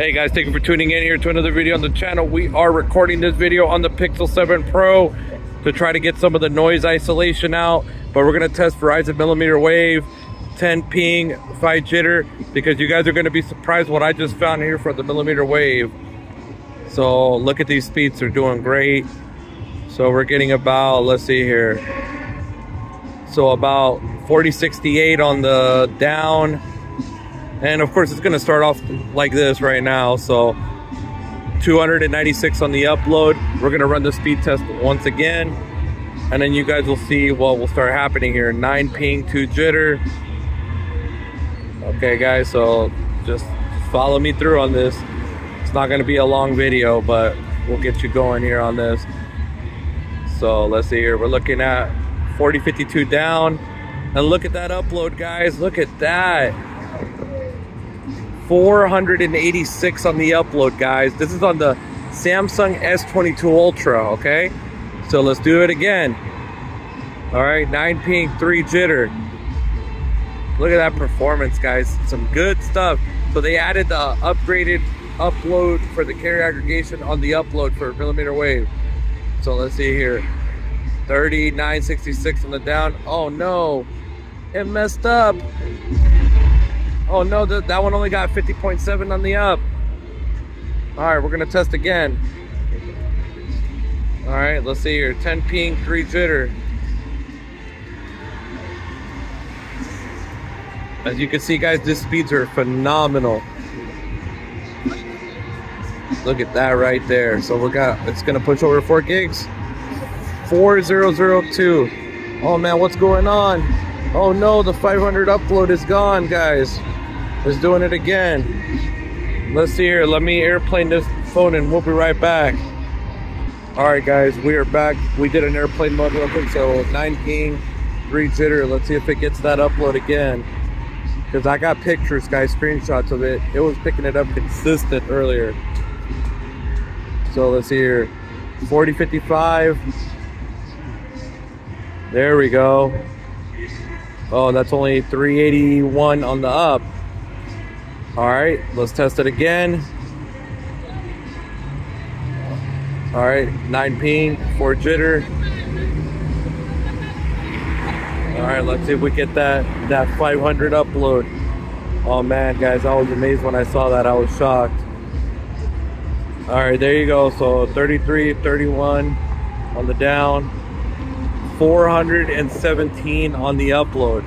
Hey guys, thank you for tuning in here to another video on the channel. We are recording this video on the Pixel 7 Pro to try to get some of the noise isolation out, but we're gonna test Verizon millimeter wave, 10 ping, 5 jitter, because you guys are gonna be surprised what I just found here for the millimeter wave. So look at these speeds, they're doing great. So we're getting about, let's see here. So about 4068 on the down. And of course, it's gonna start off like this right now. So 296 on the upload. We're gonna run the speed test once again. And then you guys will see what will start happening here. 9 ping, 2 jitter. Okay guys, so just follow me through on this. It's not gonna be a long video, but we'll get you going here on this. So let's see here, we're looking at 4052 down. And look at that upload guys, look at that. 486 on the upload guys. This is on the Samsung S22 Ultra, okay? So let's do it again. All right, 9 ping, 3 jitter. Look at that performance guys, some good stuff. So they added the upgraded upload for the carrier aggregation on the upload for millimeter wave. So let's see here, 3966 on the down. Oh no, it messed up. Oh no, that one only got 50.7 on the up. All right, we're gonna test again. All right, let's see here, 10 ping, 3 jitter. As you can see, guys, these speeds are phenomenal. Look at that right there. So it's gonna push over 4 gigs. 4002. Oh man, what's going on? Oh no, the 500 upload is gone, guys. It's doing it again. Let's see here, let me airplane this phone and we'll be right back. All right guys, we are back. We did an airplane mode real quick, so 9 ping, 3 jitter. Let's see if it gets that upload again. Because I got pictures, guys, screenshots of it. It was picking it up consistent earlier. So let's see here, 4055. There we go. Oh, that's only 381 on the up. All right, let's test it again. All right, 9 ping, 4 jitter. All right, let's see if we get that 500 upload. Oh man, guys, I was amazed when I saw that. I was shocked. All right, there you go. So 33, 31 on the down. 417 on the upload.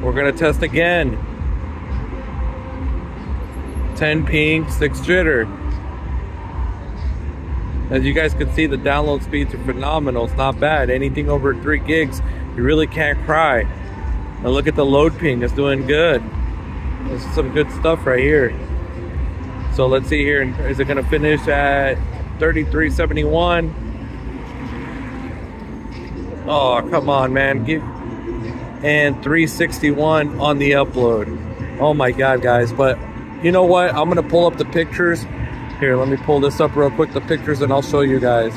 We're gonna test again. 10 ping, 6 jitter. As you guys can see, the download speeds are phenomenal. It's not bad. Anything over 3 gigs, you really can't cry. And look at the load ping, it's doing good. This is some good stuff right here. So let's see here, is it gonna finish at 3371? Oh, come on, man. And 361 on the upload. Oh my God, guys. But you know what? I'm going to pull up the pictures. Here, let me pull this up real quick, the pictures, and I'll show you guys.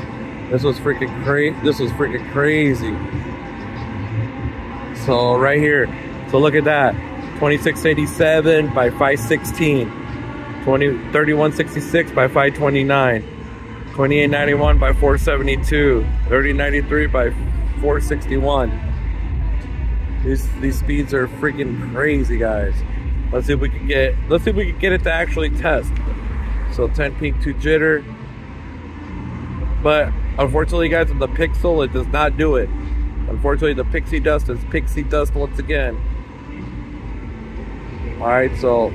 This was freaking crazy. This was freaking crazy. So right here. So look at that. 2687 by 516. 3166 by 529. 2891 by 472. 3093 by 461. These speeds are freaking crazy, guys. Let's see if we can get it to actually test. So 10 ping, 2 jitter. But unfortunately, guys, on the Pixel, it does not do it. Unfortunately, the pixie dust is pixie dust once again. All right, so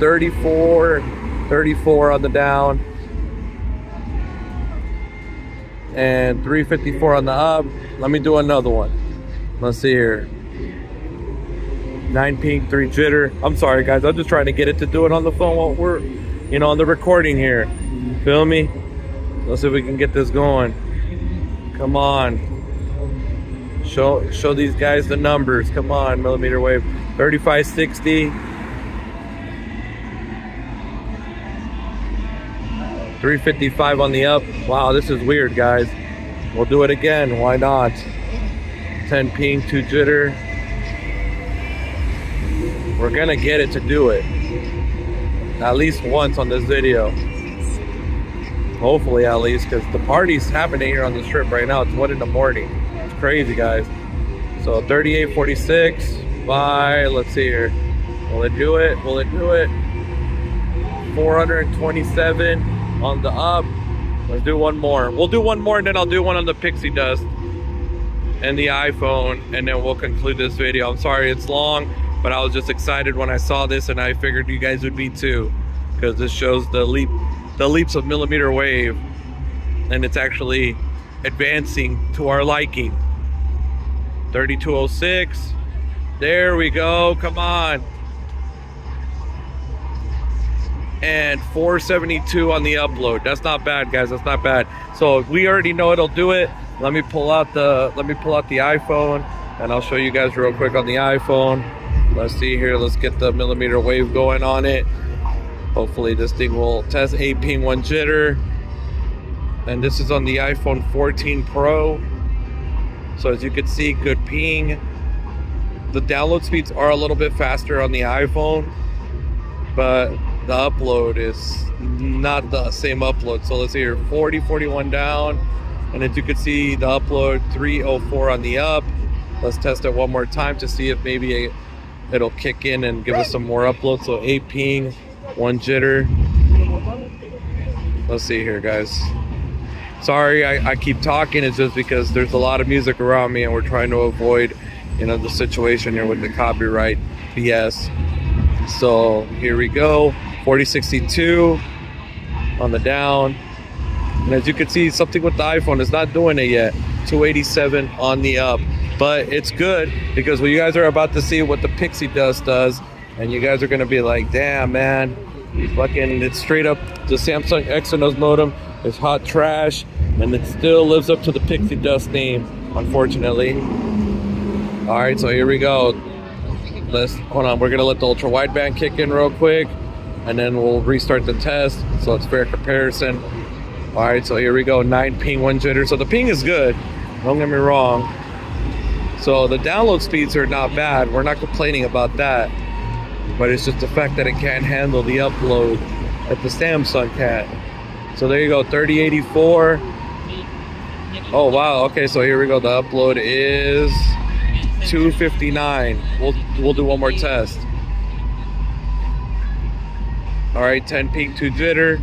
34 on the down. And 354 on the up. Let me do another one. Let's see here. 9 ping, 3 jitter. I'm sorry, guys. I'm just trying to get it to do it on the phone while we're, you know, on the recording here. Feel me? Let's see if we can get this going. Come on. Show these guys the numbers. Come on, millimeter wave. 3560. 355 on the up. Wow, this is weird, guys. We'll do it again, why not? 10 ping, 2 jitter. We're gonna get it to do it. at least once on this video. Hopefully at least, because the party's happening here on the strip right now. It's 1 in the morning. It's crazy, guys. So 38.46 by, let's see here. Will it do it? Will it do it? 427 on the up. Let's do one more. We'll do one more and then I'll do one on the pixie dust and the iPhone, and then we'll conclude this video. I'm sorry it's long, but I was just excited when I saw this, and I figured you guys would be too, because this shows the leaps of millimeter wave, and it's actually advancing to our liking. 3206. There we go. Come on. And 472 on the upload. That's not bad, guys. That's not bad. So we already know it'll do it. Let me pull out the iPhone, and I'll show you guys real quick on the iPhone. Let's see here. Let's get the millimeter wave going on it. Hopefully this thing will test 8 ping 1 jitter. And this is on the iPhone 14 Pro. So as you can see, good ping. The download speeds are a little bit faster on the iPhone, but the upload is not the same upload. So let's see here, 4041 down, and as you can see, the upload 304 on the up. Let's test it one more time to see if maybe it'll kick in and give us some more uploads. So 8 ping, 1 jitter. Let's see here, guys. Sorry I keep talking. It's just because there's a lot of music around me, and we're trying to avoid, you know, the situation here with the copyright BS. So here we go, 4062 on the down, and as you can see, something with the iPhone is not doing it yet. 287 on the up, but it's good, because you guys are about to see what the pixie dust does, and you guys are going to be like, damn, man, fucking, it's straight up the Samsung Exynos modem. It's hot trash, and it still lives up to the pixie dust name, unfortunately. All right, so here we go. Let's, hold on, we're gonna let the ultra wideband kick in real quick, and then we'll restart the test, so it's fair comparison. All right, so here we go, 9 ping 1 jitter. So the ping is good, don't get me wrong. So the download speeds are not bad, we're not complaining about that, but it's just the fact that it can't handle the upload that the Samsung can. So there you go, 3084. Oh wow, okay, so here we go, the upload is 259. We'll do one more test. All right, 10 ping 2 jitter.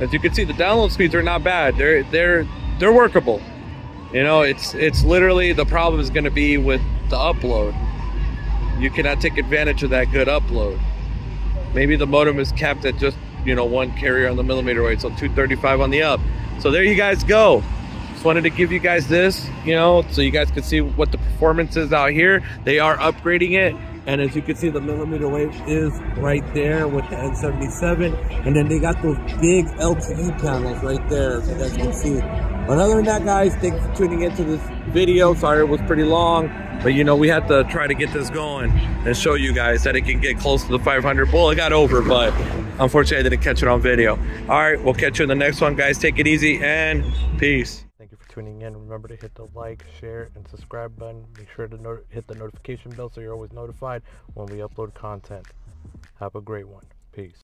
As you can see, the download speeds are not bad. They're workable. You know, it's literally, the problem is going to be with the upload. You cannot take advantage of that good upload. Maybe the modem is capped at just, you know, one carrier on the millimeter wave. So 235 on the up. So there you guys go. Just wanted to give you guys this, you know, so you guys can see what the performance is out here. They are upgrading it, and as you can see, the millimeter wave is right there with the N77, and then they got those big LTE panels right there, so you guys can see. But other than that, guys, thanks for tuning into this video. Sorry it was pretty long, but you know, we had to try to get this going and show you guys that it can get close to the 500. Well, it got over, but unfortunately I didn't catch it on video. All right, we'll catch you in the next one, guys. Take it easy and peace. Tuning in, remember to hit the like, share, and subscribe button. Make sure to hit the notification bell so you're always notified when we upload content. Have a great one. Peace.